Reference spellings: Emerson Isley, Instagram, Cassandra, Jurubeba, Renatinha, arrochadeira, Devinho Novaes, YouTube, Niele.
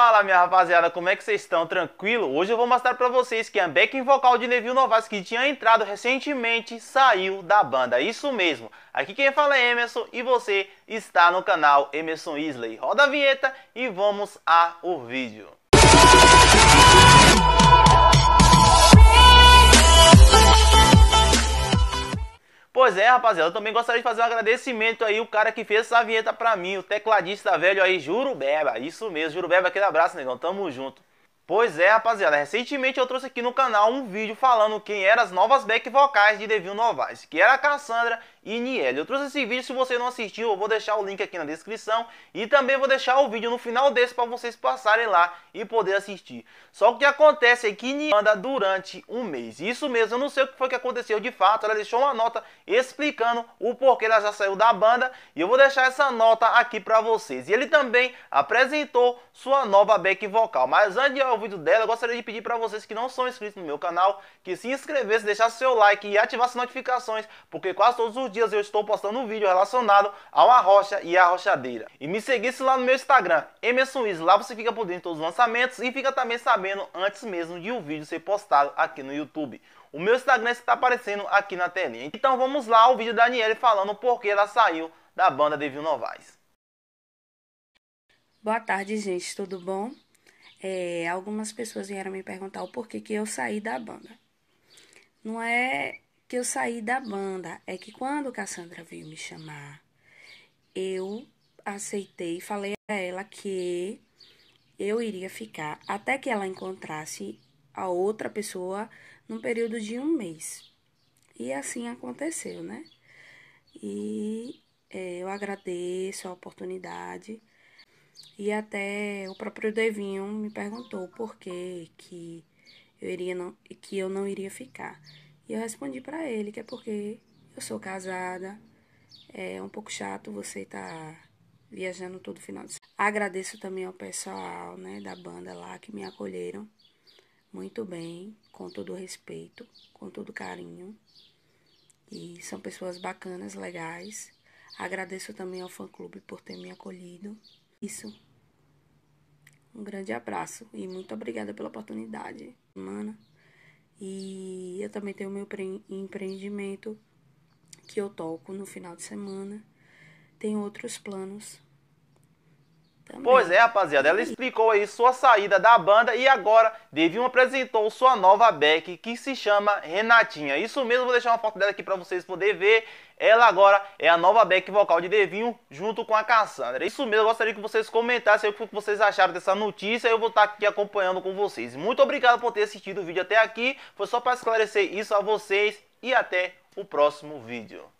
Fala, minha rapaziada, como é que vocês estão? Tranquilo? Hoje eu vou mostrar pra vocês que a backing vocal de Devinho Novaes, que tinha entrado recentemente, saiu da banda. Isso mesmo, aqui quem fala é Emerson e você está no canal Emerson Isley. Roda a vinheta e vamos ao vídeo. Pois é, rapaziada, eu também gostaria de fazer um agradecimento aí, o cara que fez essa vinheta pra mim, o tecladista velho aí, Jurubeba, isso mesmo, Jurubeba, aquele abraço, negão, tamo junto. Pois é, rapaziada, recentemente eu trouxe aqui no canal um vídeo falando quem eram as novas back vocais de Devinho Novaes, que era a Cassandra e Niele. Eu trouxe esse vídeo, se você não assistiu, eu vou deixar o link aqui na descrição e também vou deixar o vídeo no final desse pra vocês passarem lá e poder assistir. Só que o que acontece é que Niele anda durante um mês. Isso mesmo, eu não sei o que foi que aconteceu de fato, ela deixou uma nota explicando o porquê ela já saiu da banda e eu vou deixar essa nota aqui pra vocês. E ele também apresentou sua nova back vocal, mas antes de eu ouvir dela, eu gostaria de pedir pra vocês que não são inscritos no meu canal, que se inscrevessem, deixassem seu like e ativassem as notificações, porque quase todos os dias eu estou postando um vídeo relacionado ao arrocha e à arrochadeira. E me seguisse lá no meu Instagram, Emerson Isley, lá você fica por dentro de todos os lançamentos e fica também sabendo antes mesmo de o vídeo ser postado aqui no YouTube. O meu Instagram está aparecendo aqui na telinha. Então vamos lá ao vídeo da Niele falando por que ela saiu da banda Devinho Novaes. Boa tarde, gente, tudo bom? Algumas pessoas vieram me perguntar o porquê que eu saí da banda. Não é que eu saí da banda, é que quando Cassandra veio me chamar, eu aceitei e falei a ela que eu iria ficar até que ela encontrasse a outra pessoa num período de um mês. E assim aconteceu, né? E eu agradeço a oportunidade. E até o próprio Devinho me perguntou por que que eu não iria ficar. E eu respondi pra ele que é porque eu sou casada, é um pouco chato você tá viajando todo final de semana. Agradeço também ao pessoal, né, da banda lá que me acolheram muito bem, com todo respeito, com todo carinho. E são pessoas bacanas, legais. Agradeço também ao fã-clube por ter me acolhido. Isso. Um grande abraço e muito obrigada pela oportunidade, mana. E eu também tenho o meu empreendimento que eu toco no final de semana. Tenho outros planos também. Pois é, rapaziada, ela explicou aí sua saída da banda e agora Devinho apresentou sua nova back que se chama Renatinha. Isso mesmo, vou deixar uma foto dela aqui pra vocês poderem ver. Ela agora é a nova back vocal de Devinho junto com a Cassandra. Isso mesmo, eu gostaria que vocês comentassem o que vocês acharam dessa notícia. Eu vou estar aqui acompanhando com vocês. Muito obrigado por ter assistido o vídeo até aqui. Foi só para esclarecer isso a vocês e até o próximo vídeo.